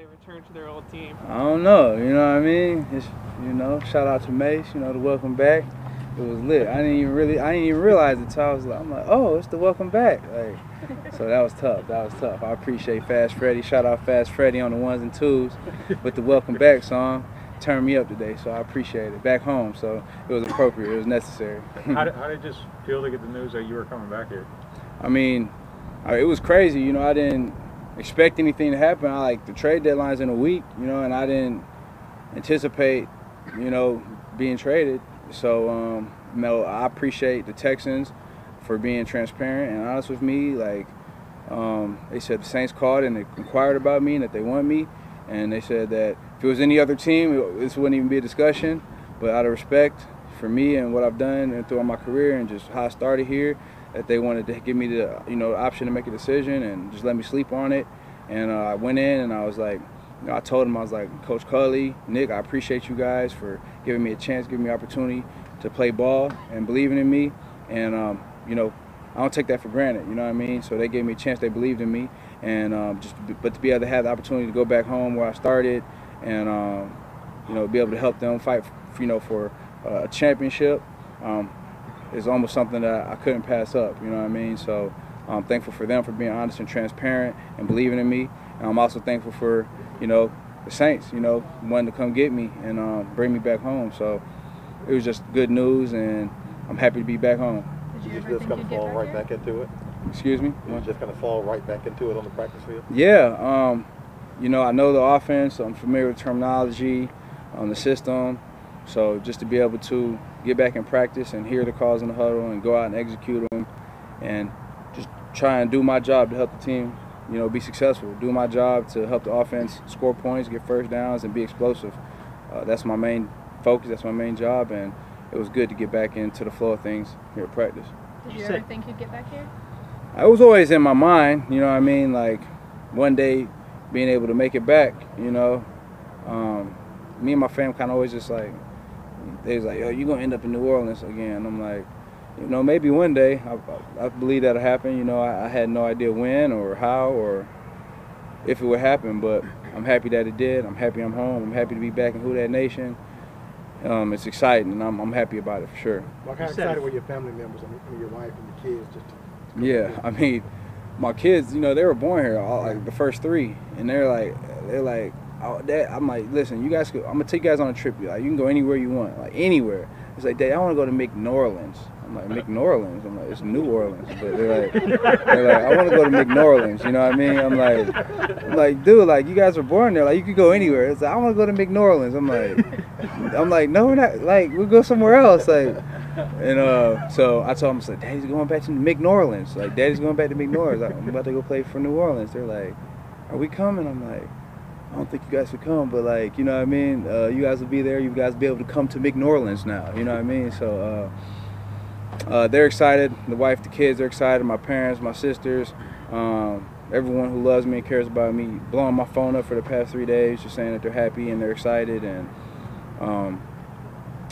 they return to their old team? I don't know. You know what I mean? It's, you know, shout out to Mace. You know, the welcome back. It was lit. I didn't even realize it till I was like, I'm like, oh, it's the welcome back. Like, so that was tough. I appreciate Fast Freddy. Shout out Fast Freddy on the ones and twos with the welcome back song. Turned me up today, so I appreciate it. Back home, so it was appropriate. It was necessary. How did it just feel to get the news that you were coming back here? I mean, it was crazy. You know, I didn't expect anything to happen. The trade deadline's in a week, you know, and I didn't anticipate, you know, being traded. So, you know, I appreciate the Texans for being transparent and honest with me. Like, they said the Saints called and they inquired about me and that they want me. And they said that if it was any other team, this wouldn't even be a discussion. But out of respect for me and what I've done and throughout my career and just how I started here, that they wanted to give me the, you know, option to make a decision and just let me sleep on it. And I went in and I was like, you know, I told him, I was like, Coach Cully, Nick, I appreciate you guys for giving me a chance, giving me opportunity to play ball and believing in me. And, you know, I don't take that for granted, you know what I mean? So they gave me a chance, they believed in me. And but to be able to have the opportunity to go back home where I started and, you know, be able to help them fight, you know, for a championship is almost something that I couldn't pass up, you know what I mean? So I'm thankful for them for being honest and transparent and believing in me. And I'm also thankful for, you know, the Saints, you know, wanting to come get me and bring me back home. So it was just good news, and I'm happy to be back home. Did you just kind of fall right back into it? Excuse me? You just kind of fall right back into it on the practice field? Yeah. You know, I know the offense. So I'm familiar with terminology, the system. So just to be able to get back in practice and hear the calls in the huddle and go out and execute them and just try and do my job to help the team, you know, be successful. Do my job to help the offense score points, get first downs, and be explosive. That's my main focus. That's my main job. And it was good to get back into the flow of things here at practice. Did you ever think you'd get back here? I was always in my mind, you know what I mean, like one day being able to make it back, you know. Me and my family kind of always just like, they was like, yo, you're going to end up in New Orleans again. I'm like, you know, maybe one day. I believe that'll happen. You know, I had no idea when or how or if it would happen, but I'm happy that it did. I'm happy I'm home. I'm happy to be back in Who Dat Nation. It's exciting, and I'm happy about it for sure. Well, how excited were your family members, I mean, your wife and your kids? Yeah, I mean, my kids, you know, they were born here, like the first three, and they're like, oh, Dad, I'm like, listen, you guys, I'm gonna take you guys on a trip. Like, you can go anywhere you want, like anywhere. It's like, Dad, I want to go to McNorland's. I'm like, McNorland's? I'm like, it's New Orleans, but they're like, I want to go to McNorland's. You know what I mean? I'm like, dude, like you guys were born there, like you could go anywhere. It's like, I want to go to McNorland's. I'm like, no, we're not. Like, we'll go somewhere else. Like. And so I told him, I said, Daddy's going back to McNorland's. Like, Daddy's going back to McNorland's. Like, I'm about to go play for New Orleans. They're like, are we coming? I'm like, I don't think you guys would come, but like, you know what I mean? You guys will be there. You guys will be able to come to McNorland's now. You know what I mean? So they're excited. The wife, the kids are excited. My parents, my sisters, everyone who loves me and cares about me, blowing my phone up for the past 3 days, just saying that they're happy and they're excited. And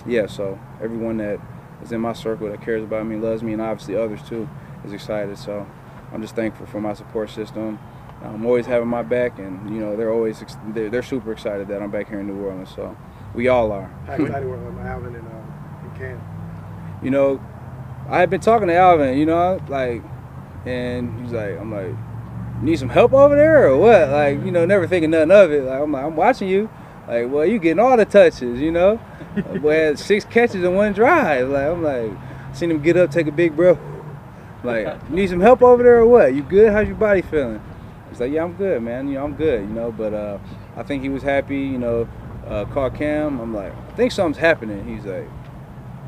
yeah, so everyone that is in my circle that cares about me, loves me, and obviously others too, is excited. So I'm just thankful for my support system. I'm always having my back, and you know they're super excited that I'm back here in New Orleans. So we all are. How excited were Alvin and Cam? You know, I had been talking to Alvin, you know, like, and he's like, I'm like, need some help over there or what? Like, you know, never thinking nothing of it. Like, I'm like, I'm watching you. Like, well, you getting all the touches, you know. Boy had 6 catches in one drive. Like, I'm like, seen him get up, take a big breath. Like, need some help over there or what? You good? How's your body feeling? He's like, yeah, I'm good, man. You know, I'm good, you know. But I think he was happy, you know. Called Cam. I'm like, I think something's happening. He's like,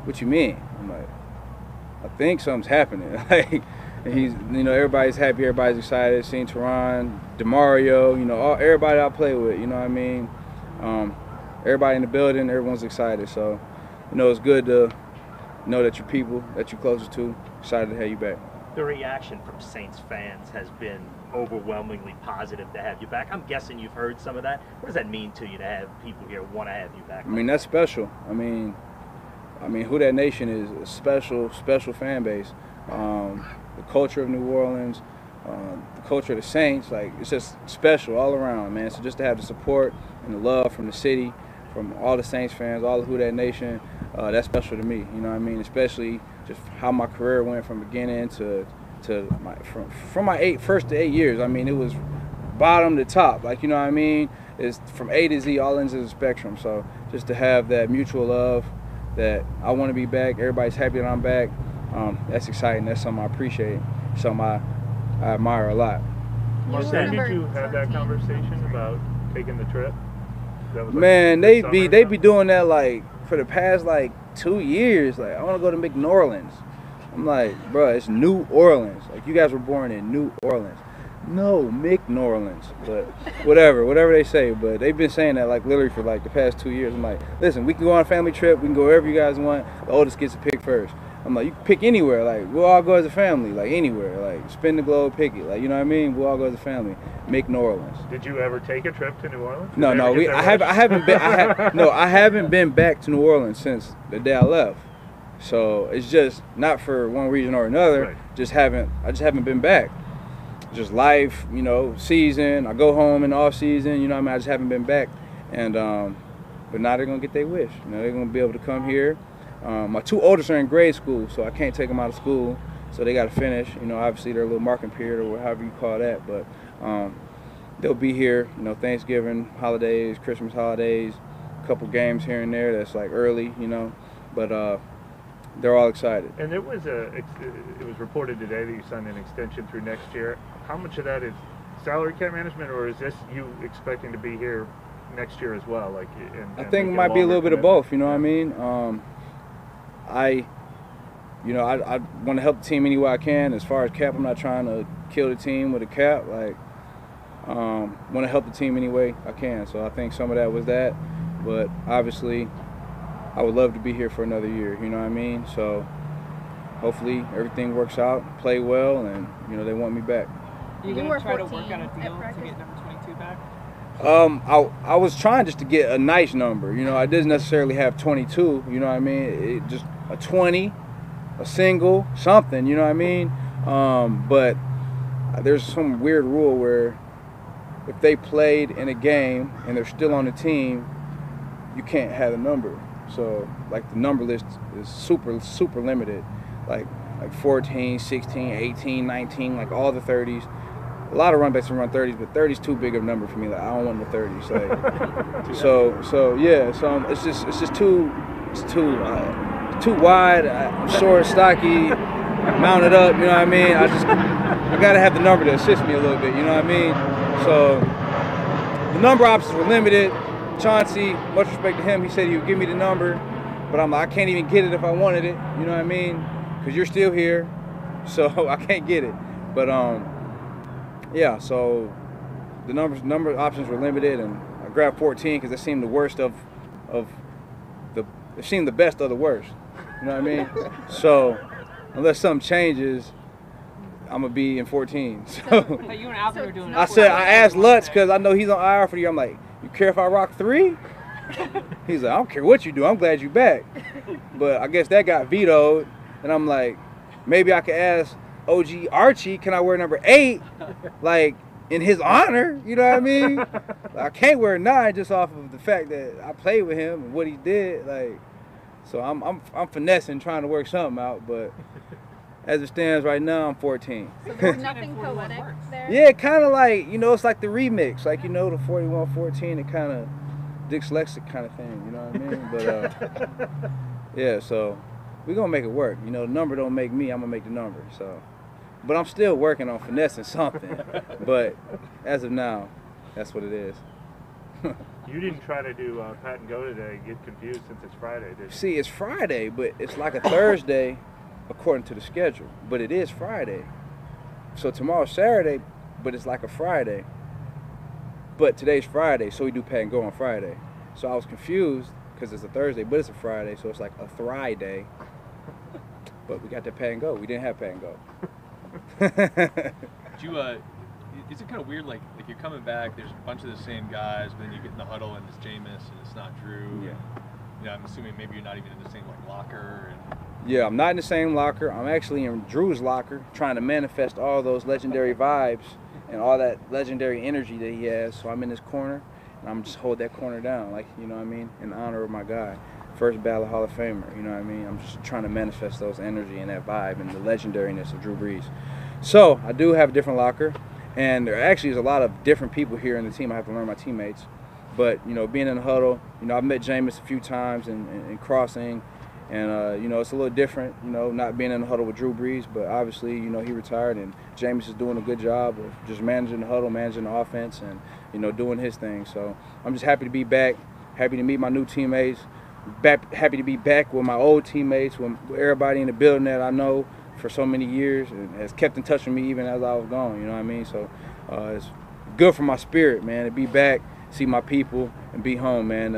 what you mean? I'm like, I think something's happening. Like, and he's, you know, everybody's happy. Everybody's excited. Seeing Teron, Demario, you know, everybody I play with, you know what I mean? Everybody in the building, everyone's excited. So, you know, it's good to know that your people, that you're closest to, excited to have you back. The reaction from Saints fans has been overwhelmingly positive to have you back. I'm guessing you've heard some of that. What does that mean to you to have people here want to have you back? I mean, that's special. I mean, Who Dat Nation is a special, special fan base. The culture of New Orleans, the culture of the Saints, like, it's just special all around, man. So just to have the support and the love from the city, from all the Saints fans, all the Who Dat Nation, that's special to me, you know what I mean? Especially just how my career went from beginning to my first to eight years. I mean, it was bottom to top, like, you know what I mean? It's from A to Z, all ends of the spectrum. So just to have that mutual love, that I want to be back, everybody's happy that I'm back, that's exciting. That's something I appreciate, something I admire a lot. Marcin, did you have that conversation about taking the trip? Like, man, they be doing that, like, for the past, like, 2 years. Like, I want to go to McNorland's. I'm like, bro, it's New Orleans. Like, you guys were born in New Orleans. No, McNorland's. But whatever they say. But they've been saying that, like, literally for, like, the past 2 years. I'm like, listen, we can go on a family trip. We can go wherever you guys want. The oldest gets to pick first. I'm like, you can pick anywhere. Like, we'll all go as a family. Like, anywhere. Like, spin the globe, pick it. Like, you know what I mean? We'll all go as a family. Make New Orleans. Did you ever take a trip to New Orleans? No. I haven't been back to New Orleans since the day I left. So it's just not for one reason or another. Right. I just haven't been back. Just life, you know, season. I go home in the off season. You know what I mean? I just haven't been back. And but now they're gonna get their wish. You know, they're gonna be able to come here. My two oldest are in grade school, so I can't take them out of school, so they got to finish, you know, obviously their little marking period or however you call that, but they'll be here, you know, Thanksgiving holidays, Christmas holidays, a couple games here and there that's like early, you know, but they're all excited. And there was it was reported today that you signed an extension through next year. How much of that is salary cap management, or is this you expecting to be here next year as well? Like, I think it might be a little bit of both, you know what I mean? I want to help the team any way I can. As far as cap, I'm not trying to kill the team with a cap. Like, want to help the team any way I can. So I think some of that was that. But obviously, I would love to be here for another year. You know what I mean? So hopefully everything works out, play well, and, you know, they want me back. You going to try to work out a deal to get number 22 back? I was trying just to get a nice number. You know, I didn't necessarily have 22. You know what I mean? It just a 20, a single, something. You know what I mean? But there's some weird rule where if they played in a game and they're still on the team, you can't have a number. So, like, the number list is super, super limited. Like 14, 16, 18, 19, like all the 30s. A lot of run backs can run 30s, but 30's too big of a number for me. Like, I don't want the 30s. Like, so yeah. So it's just too wide. I'm short, stocky, mounted up. You know what I mean? I gotta have the number to assist me a little bit. You know what I mean? So the number options were limited. Chauncey, much respect to him, he said he would give me the number, but I'm like, I can't even get it if I wanted it. You know what I mean? Because you're still here, so I can't get it. But yeah, so the number options were limited, and I grabbed 14 because it seemed the worst it seemed the best of the worst. You know what I mean? So unless something changes, I'm gonna be in 14. So you and Alvin were doing. I asked Lutz because I know he's on IR for the year. I'm like, you care if I rock 3? He's like, I don't care what you do. I'm glad you're back. But I guess that got vetoed, and I'm like, maybe I could ask OG Archie, can I wear number 8, like, in his honor? You know what I mean? I can't wear 9 just off of the fact that I played with him and what he did. Like, so I'm finessing, trying to work something out. But as it stands right now, I'm 14. So there's nothing poetic there. Yeah, kind of like, you know, it's like the remix, like, you know, the 41-14. It kind of dyslexic kind of thing. You know what I mean? But yeah, so we're gonna make it work. You know, the number don't make me. I'm gonna make the number. So. But I'm still working on finessing something. But as of now, that's what it is. You didn't try to do Pat and Go today and get confused since it's Friday, did you? See, it's Friday, but it's like a Thursday according to the schedule. But it is Friday. So tomorrow's Saturday, but it's like a Friday. But today's Friday, so we do Pat and Go on Friday. So I was confused because it's a Thursday, but it's a Friday, so it's like a Thry-day. But we got the Pat and Go. We didn't have Pat and Go. Is it kind of weird, like you're coming back, there's a bunch of the same guys, but then you get in the huddle and it's Jameis and it's not Drew. Yeah. And, you know, I'm assuming maybe you're not even in the same, like, locker. And Yeah, I'm not in the same locker. I'm actually in Drew's locker trying to manifest all those legendary vibes and all that legendary energy that he has. So I'm in this corner, and I'm just hold that corner down, like, you know what I mean, in honor of my guy. First ballot Hall of Famer, you know what I mean? I'm just trying to manifest those energy and that vibe and the legendariness of Drew Brees. So I do have a different locker, and there actually is a lot of different people here in the team. I have to learn my teammates. But, you know, being in the huddle, you know, I've met Jameis a few times and crossing. And, you know, it's a little different, you know, not being in the huddle with Drew Brees, but obviously, you know, he retired, and Jameis is doing a good job of just managing the huddle, managing the offense, and, you know, doing his thing. So I'm just happy to be back, happy to meet my new teammates, happy to be back with my old teammates, with everybody in the building that I know for so many years and has kept in touch with me even as I was gone, you know what I mean? So it's good for my spirit, man, to be back, see my people, and be home, man.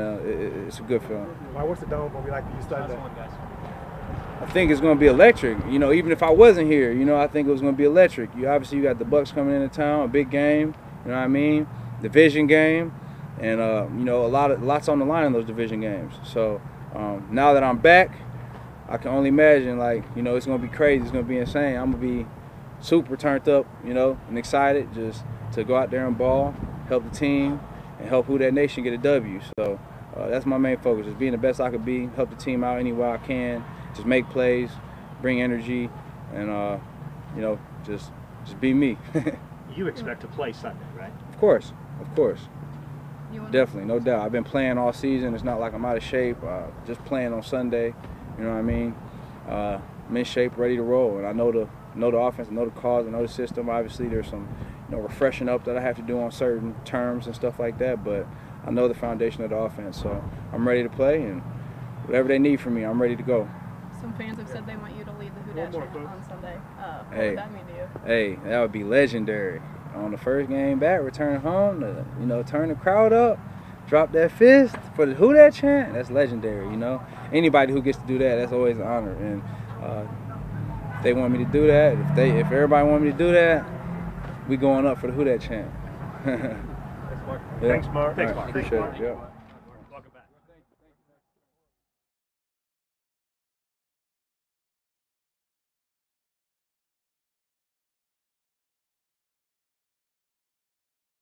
It's a good feeling. What's the Dome gonna be like for you Sunday? I think it's gonna be electric. You know, even if I wasn't here, you know, I think it was gonna be electric. You obviously, you got the Bucks coming into town, a big game. You know what I mean? Division game, and you know, lots on the line in those division games. So now that I'm back, I can only imagine. Like, you know, it's gonna be crazy. It's gonna be insane. I'm gonna be super turned up, you know, and excited just to go out there and ball, help the team, and help Who Dat Nation get a W. So that's my main focus, is being the best I could be, help the team out any way I can, just make plays, bring energy, and, you know, just be me. You expect to play Sunday, right? Of course, of course. Definitely, no doubt. I've been playing all season. It's not like I'm out of shape. Just playing on Sunday, you know what I mean? I'm in shape, ready to roll, and I know the offense, I know the cause, I know the system. Obviously, there's some, you know, refreshing up that I have to do on certain terms and stuff like that, but I know the foundation of the offense, so I'm ready to play, and whatever they need from me, I'm ready to go. Some fans have said they want you to lead the Who Dat Nation on Sunday. What would that mean to you? Hey, that would be legendary. On the first game back, return home, to, you know, turn the crowd up, drop that fist for the Who Dat chant. That's legendary, you know. Anybody who gets to do that, that's always an honor, and if they want me to do that, if everybody want me to do that, we going up for the Who Dat chant. Thanks, Mark. Yeah. Thanks, Mark. Thanks, Mark. Appreciate it. Yeah.